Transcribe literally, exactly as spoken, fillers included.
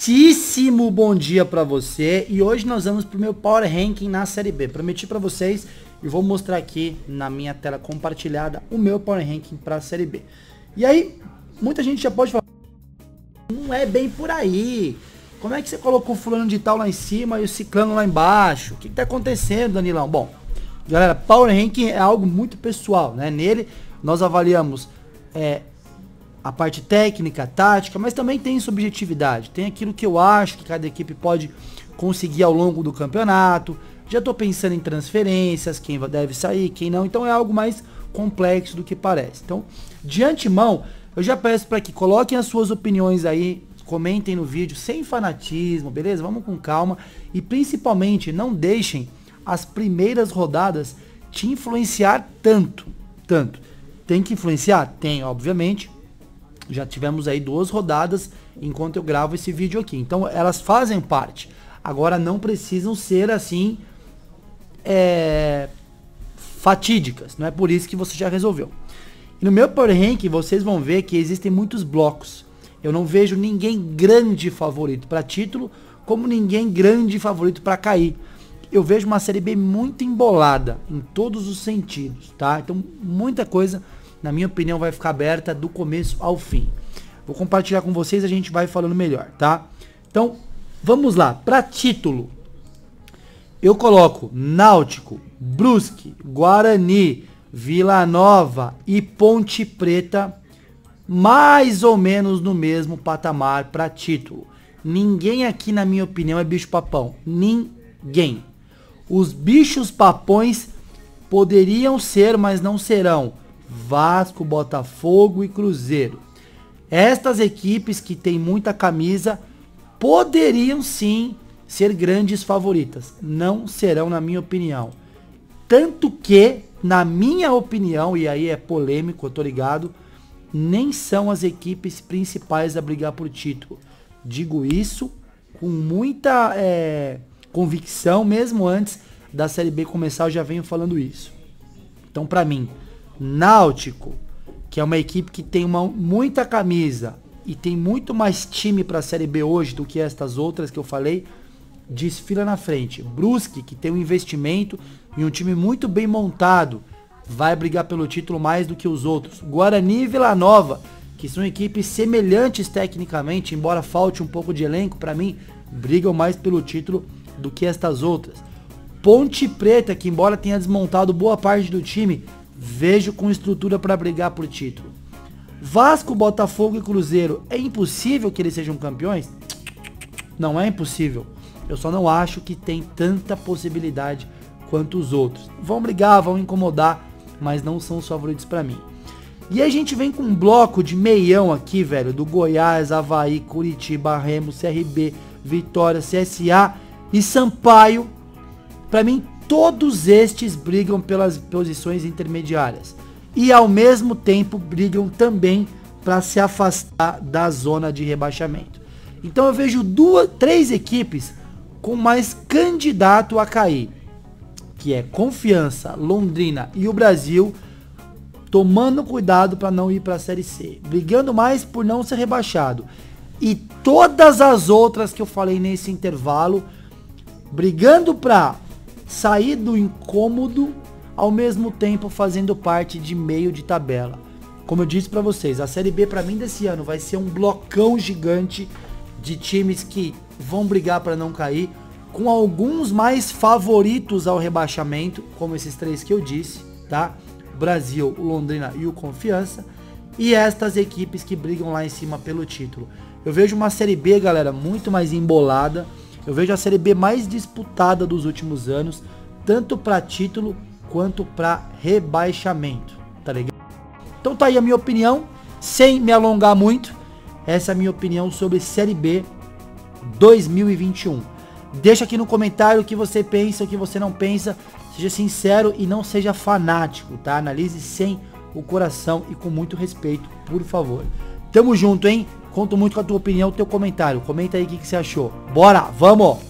muitíssimo bom dia pra você. E hoje nós vamos pro meu Power Ranking na Série B. Prometi pra vocês e vou mostrar aqui na minha tela compartilhada o meu Power Ranking pra Série B. E aí, muita gente já pode falar, não é bem por aí. Como é que você colocou o fulano de tal lá em cima e o ciclano lá embaixo? O que que tá acontecendo, Danilão? Bom, galera, Power Ranking é algo muito pessoal, né? Nele nós avaliamos... É, a parte técnica, tática, mas também tem subjetividade, tem aquilo que eu acho que cada equipe pode conseguir ao longo do campeonato, já tô pensando em transferências, quem deve sair, quem não, então é algo mais complexo do que parece. Então, de antemão, eu já peço para que coloquem as suas opiniões aí, comentem no vídeo, sem fanatismo, beleza? Vamos com calma e principalmente não deixem as primeiras rodadas te influenciar tanto, tanto. Tem que influenciar? Tem, obviamente. Já tivemos aí duas rodadas enquanto eu gravo esse vídeo aqui. Então elas fazem parte. Agora não precisam ser assim é, fatídicas. Não é por isso que você já resolveu. E no meu Power Ranking vocês vão ver que existem muitos blocos. Eu não vejo ninguém grande favorito para título, como ninguém grande favorito para cair. Eu vejo uma Série B muito embolada em todos os sentidos, tá? Então muita coisa... Na minha opinião vai ficar aberta do começo ao fim. Vou compartilhar com vocês, a gente vai falando melhor, tá? Então, vamos lá. Para título, eu coloco Náutico, Brusque, Guarani, Vila Nova e Ponte Preta mais ou menos no mesmo patamar para título. Ninguém aqui, na minha opinião, é bicho papão. Ninguém. Os bichos papões poderiam ser, mas não serão. Vasco, Botafogo e Cruzeiro. Estas equipes que têm muita camisa poderiam sim ser grandes favoritas. Não serão, na minha opinião. Tanto que, na minha opinião, e aí é polêmico, eu tô ligado, nem são as equipes principais a brigar por título. Digo isso com muita é, convicção, mesmo antes da Série B começar, eu já venho falando isso. Então, pra mim... Náutico, que é uma equipe que tem uma, muita camisa e tem muito mais time para a Série B hoje do que estas outras que eu falei, desfila na frente. Brusque, que tem um investimento e um time muito bem montado, vai brigar pelo título mais do que os outros. Guarani e Vila Nova, que são equipes semelhantes tecnicamente, embora falte um pouco de elenco, para mim, brigam mais pelo título do que estas outras. Ponte Preta, que embora tenha desmontado boa parte do time, vejo com estrutura para brigar por título. Vasco, Botafogo e Cruzeiro, é impossível que eles sejam campeões? Não é impossível. Eu só não acho que tem tanta possibilidade quanto os outros. Vão brigar, vão incomodar, mas não são os favoritos para mim. E a gente vem com um bloco de meião aqui, velho, do Goiás, Avaí, Curitiba, Remo, C R B, Vitória, C S A e Sampaio. Para mim, todos estes brigam pelas posições intermediárias e ao mesmo tempo brigam também para se afastar da zona de rebaixamento. Então eu vejo duas, três equipes com mais candidato a cair, que é Confiança, Londrina e o Brasil, tomando cuidado para não ir para a Série C, brigando mais por não ser rebaixado. E todas as outras que eu falei nesse intervalo, brigando para sair do incômodo, ao mesmo tempo fazendo parte de meio de tabela. Como eu disse pra vocês, a Série B pra mim desse ano vai ser um blocão gigante de times que vão brigar pra não cair, com alguns mais favoritos ao rebaixamento, como esses três que eu disse, tá? O Brasil, o Londrina e o Confiança, e estas equipes que brigam lá em cima pelo título. Eu vejo uma Série B, galera, muito mais embolada. Eu vejo a Série B mais disputada dos últimos anos, tanto para título quanto para rebaixamento, tá ligado? Então tá aí a minha opinião, sem me alongar muito, essa é a minha opinião sobre Série B dois mil e vinte e um. Deixa aqui no comentário o que você pensa, o que você não pensa, seja sincero e não seja fanático, tá? Analise sem o coração e com muito respeito, por favor. Tamo junto, hein? Conto muito com a tua opinião, o teu comentário. Comenta aí o que, que você achou. Bora, vamos!